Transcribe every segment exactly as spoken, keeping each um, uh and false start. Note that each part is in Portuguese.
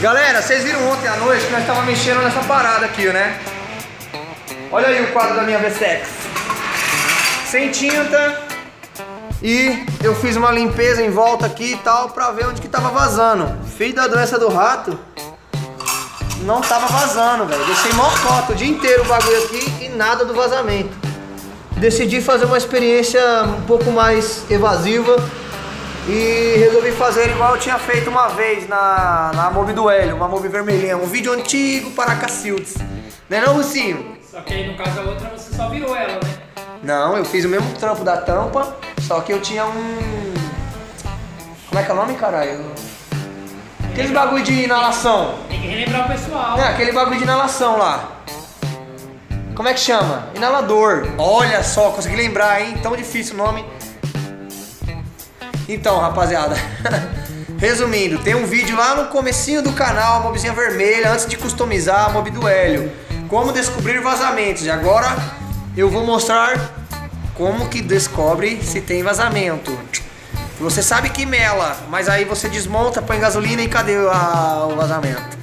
Galera, vocês viram ontem à noite que nós estávamos mexendo nessa parada aqui, né? Olha aí o quadro da minha A V sete. Sem tinta. E eu fiz uma limpeza em volta aqui e tal, pra ver onde que tava vazando. Filho da doença do rato, não tava vazando, velho. Deixei mocota o dia inteiro o bagulho aqui e nada do vazamento. Decidi fazer uma experiência um pouco mais evasiva. E resolvi fazer igual eu tinha feito uma vez na, na MOBI do Hélio, uma MOBI vermelhinha, um vídeo antigo para Cacilts. Né não, Russinho? Só que aí no caso a outra você só virou ela, né? Não, eu fiz o mesmo trampo da tampa, só que eu tinha um... Como é que é o nome, caralho? Aquele bagulho de inalação. Tem que relembrar o pessoal. É, aquele bagulho de inalação lá. Como é que chama? Inalador. Olha só, consegui lembrar, hein? Tão difícil o nome. Então, rapaziada, resumindo, tem um vídeo lá no comecinho do canal, a mobzinha vermelha, antes de customizar a mob do Hélio. Como descobrir vazamentos. E agora eu vou mostrar como que descobre se tem vazamento. Você sabe que mela, mas aí você desmonta, põe gasolina e cadê a, o vazamento?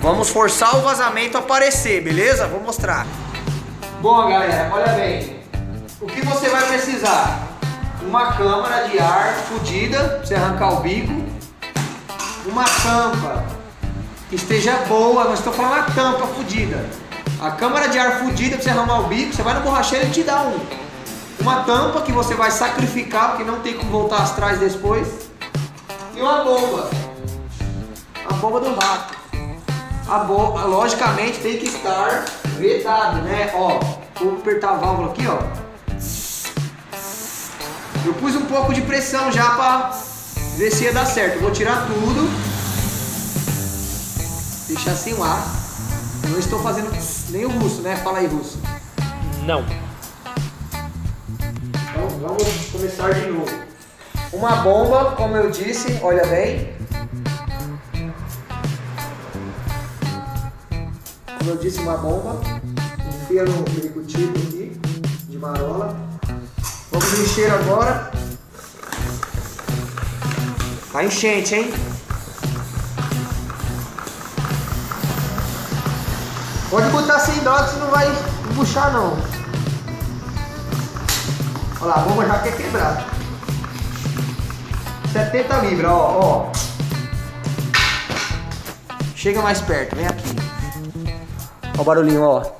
Vamos forçar o vazamento a aparecer, beleza? Vou mostrar. Bom, galera, olha bem. O que você vai precisar? Uma câmara de ar fodida, pra você arrancar o bico. Uma tampa que esteja boa, não estou falando a tampa fodida. A câmara de ar fodida pra você arrumar o bico, você vai no borracheiro e te dá um. Uma tampa que você vai sacrificar, porque não tem como voltar atrás depois. E uma bomba. A bomba do rato. A bomba, logicamente, tem que estar vedada, né? Ó, vou apertar a válvula aqui, ó. Eu pus um pouco de pressão já pra ver se ia dar certo. Eu vou tirar tudo. Deixar assim lá. Eu não estou fazendo nem o Russo, né? Fala aí, Russo. Não. Então vamos começar de novo. Uma bomba, como eu disse, olha bem. Como eu disse, uma bomba. Enfia no pericutico aqui, de marola. Vamos encher agora. Tá enchente, hein? Pode botar sem dó que você não vai puxar, não. Olha lá, a bomba já quer quebrar. setenta libras, ó, ó. Chega mais perto, vem aqui. Ó o barulhinho, ó. Tá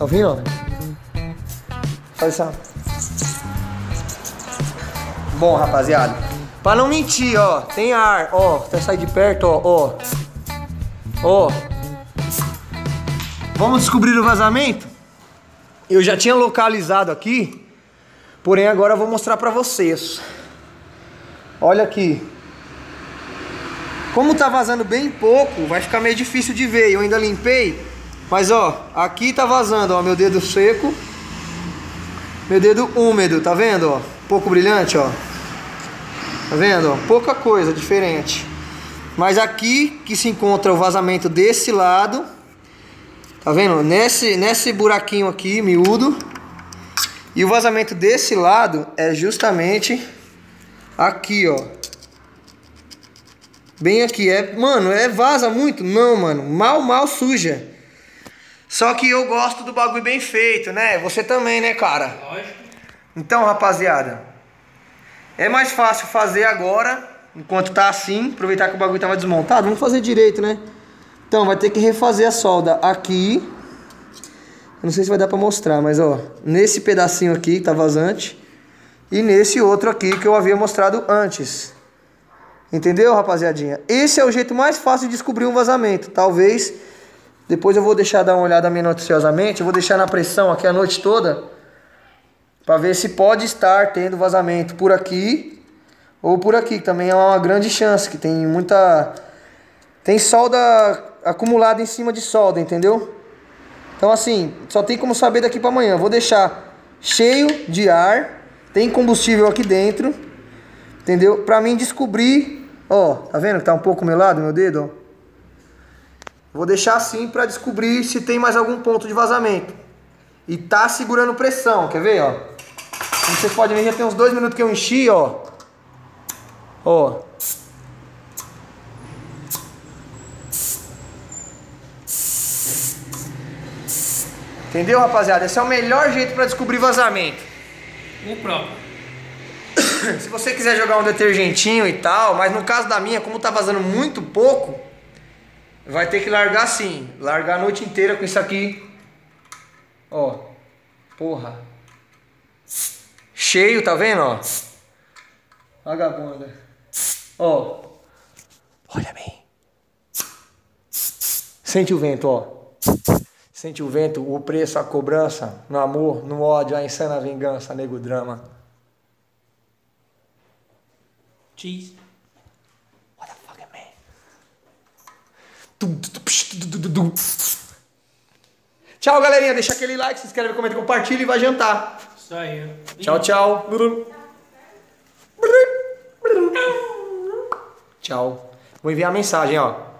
ouvindo? Bom, rapaziada, pra não mentir, ó, tem ar, ó, até sair de perto, ó, ó, ó. Vamos descobrir o vazamento? Eu já tinha localizado aqui, porém agora eu vou mostrar pra vocês. Olha aqui. Como tá vazando bem pouco, vai ficar meio difícil de ver, eu ainda limpei. Mas, ó, aqui tá vazando, ó, meu dedo seco. Meu dedo úmido, tá vendo, ó? Pouco brilhante, ó. Tá vendo, ó? Pouca coisa diferente. Mas aqui que se encontra o vazamento desse lado. Tá vendo? Nesse, nesse buraquinho aqui, miúdo. E o vazamento desse lado é justamente aqui, ó. Bem aqui. É, mano, é vaza muito? Não, mano. Mal, mal suja. Só que eu gosto do bagulho bem feito, né? Você também, né, cara? Lógico. Então, rapaziada, é mais fácil fazer agora, enquanto tá assim, aproveitar que o bagulho tava desmontado, vamos fazer direito, né? Então, vai ter que refazer a solda aqui. Eu não sei se vai dar pra mostrar, mas ó, nesse pedacinho aqui, tá vazante. E nesse outro aqui, que eu havia mostrado antes. Entendeu, rapaziadinha? Esse é o jeito mais fácil de descobrir um vazamento, talvez... Depois eu vou deixar dar uma olhada minuciosamente, eu vou deixar na pressão aqui a noite toda para ver se pode estar tendo vazamento por aqui ou por aqui, que também é uma grande chance, que tem muita... Tem solda acumulada em cima de solda, entendeu? Então assim, só tem como saber daqui para amanhã. Vou deixar cheio de ar, tem combustível aqui dentro, entendeu? Para mim descobrir... Ó, tá vendo que tá um pouco melado meu dedo, ó? Vou deixar assim para descobrir se tem mais algum ponto de vazamento. E tá segurando pressão, quer ver, ó? Como vocês podem ver, já tem uns dois minutos que eu enchi, ó. Ó. Entendeu, rapaziada? Esse é o melhor jeito para descobrir vazamento. O próprio. Se você quiser jogar um detergentinho e tal, mas no caso da minha, como tá vazando muito pouco, vai ter que largar sim. Largar a noite inteira com isso aqui. Ó. Porra. Cheio, tá vendo, ó? Vagabunda. Ó. Olha bem. Sente o vento, ó. Sente o vento, o preço, a cobrança, no amor, no ódio, a insana vingança, nego drama. Cheese. What the fuck, man? Tchau, galerinha. Deixa aquele like, se inscreve, comenta, compartilha e vai jantar. Isso aí. Tchau, tchau. Tchau. Vou enviar a mensagem, ó.